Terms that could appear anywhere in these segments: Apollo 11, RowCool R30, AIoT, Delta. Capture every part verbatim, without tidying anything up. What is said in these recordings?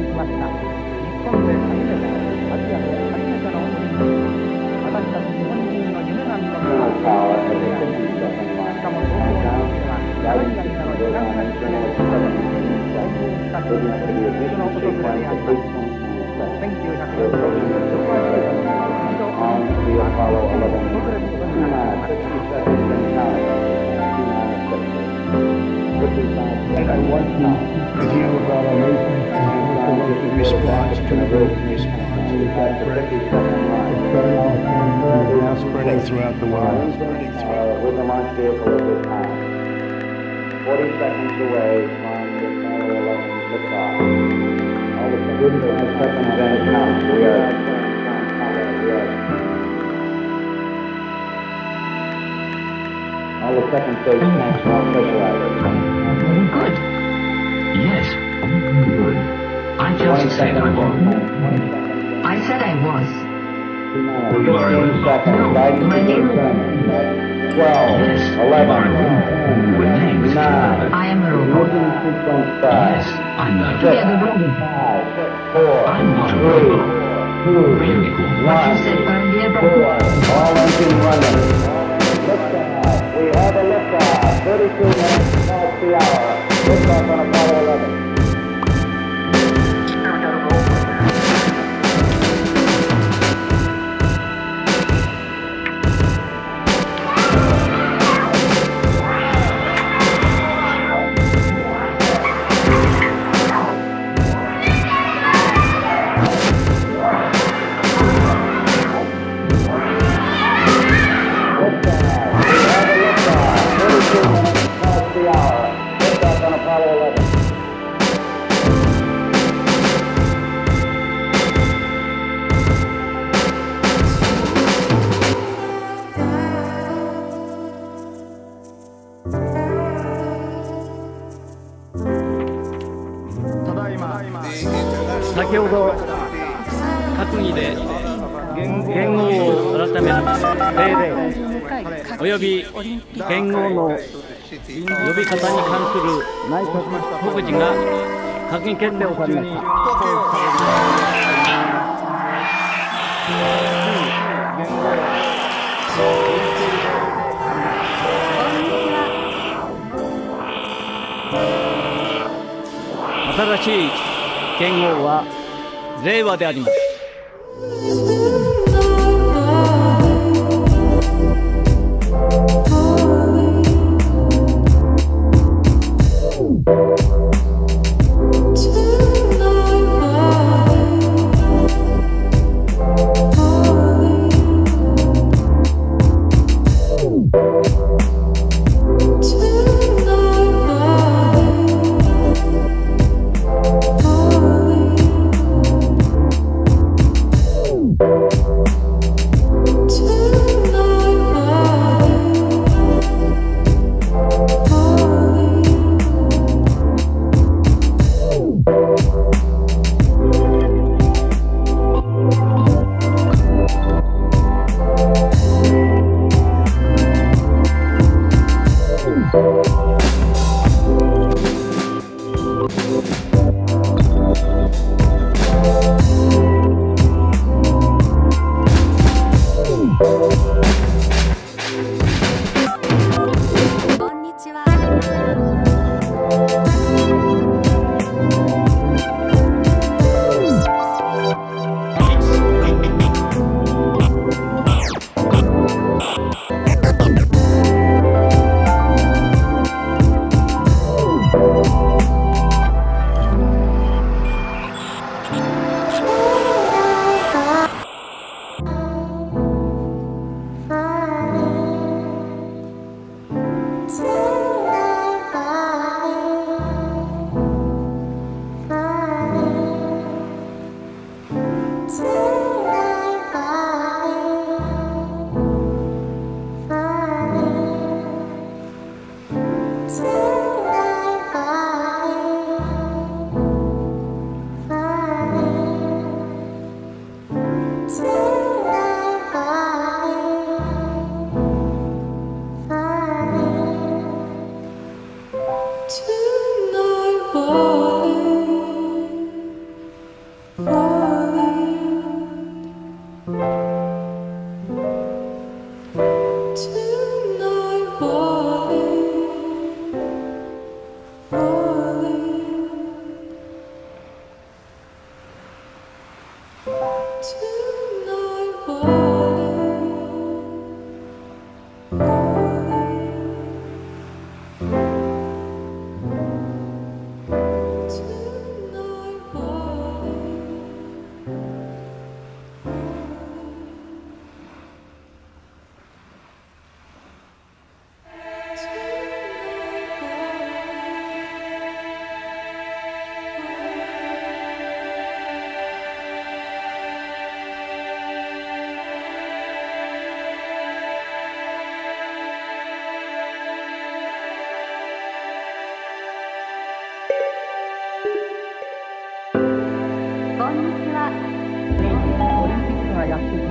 きました。日本で初めて、アジアで初めてのオリンピック。私たち日本人の夢が認められたオリンピックであり、しかも東京オリンピックは、何々かの時間が必要でしたので、さっきのオリンピックのことくらいありました。And I want now to hear about an open and open response to an open response. It's spreading throughout the world. Spreading throughout. With the launch vehicle at this time, forty seconds away from the Apollo eleven liftoff. All the seconds in the second event counts. We are at the time. All the second stage tanks are pressurized. Good. Yes. Good. I just said I was. I said I was. You are in. No, my name. twelve. Yes. eleven. With thanks. I am a robot. Yes, I'm not. We are the robot. I'm not a robot. Really cool. What you said earlier, bro. All engine running. Liftoff. We have a liftoff. thirty-two minutes. The hour. Liftoff on Apollo eleven.先ほど閣議で元号を改める命令および元号の呼び方に関する告示が閣議決定をされました。新しい元号は令和であります。新しい元号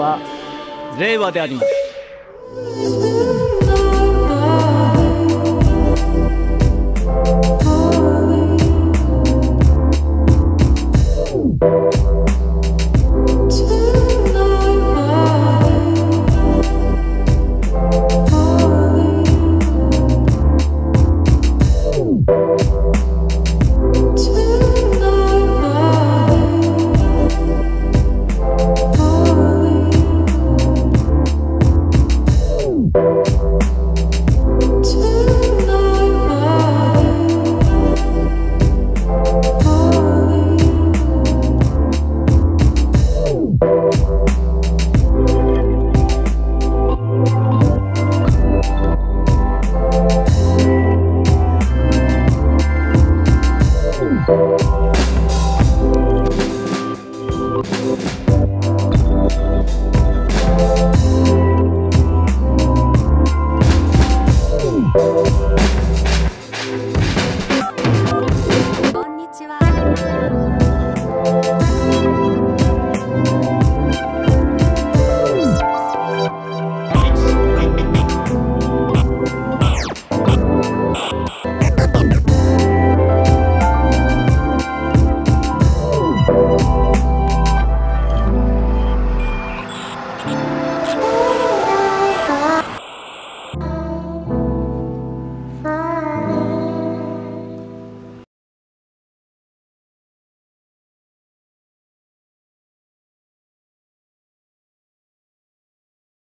は令和であります。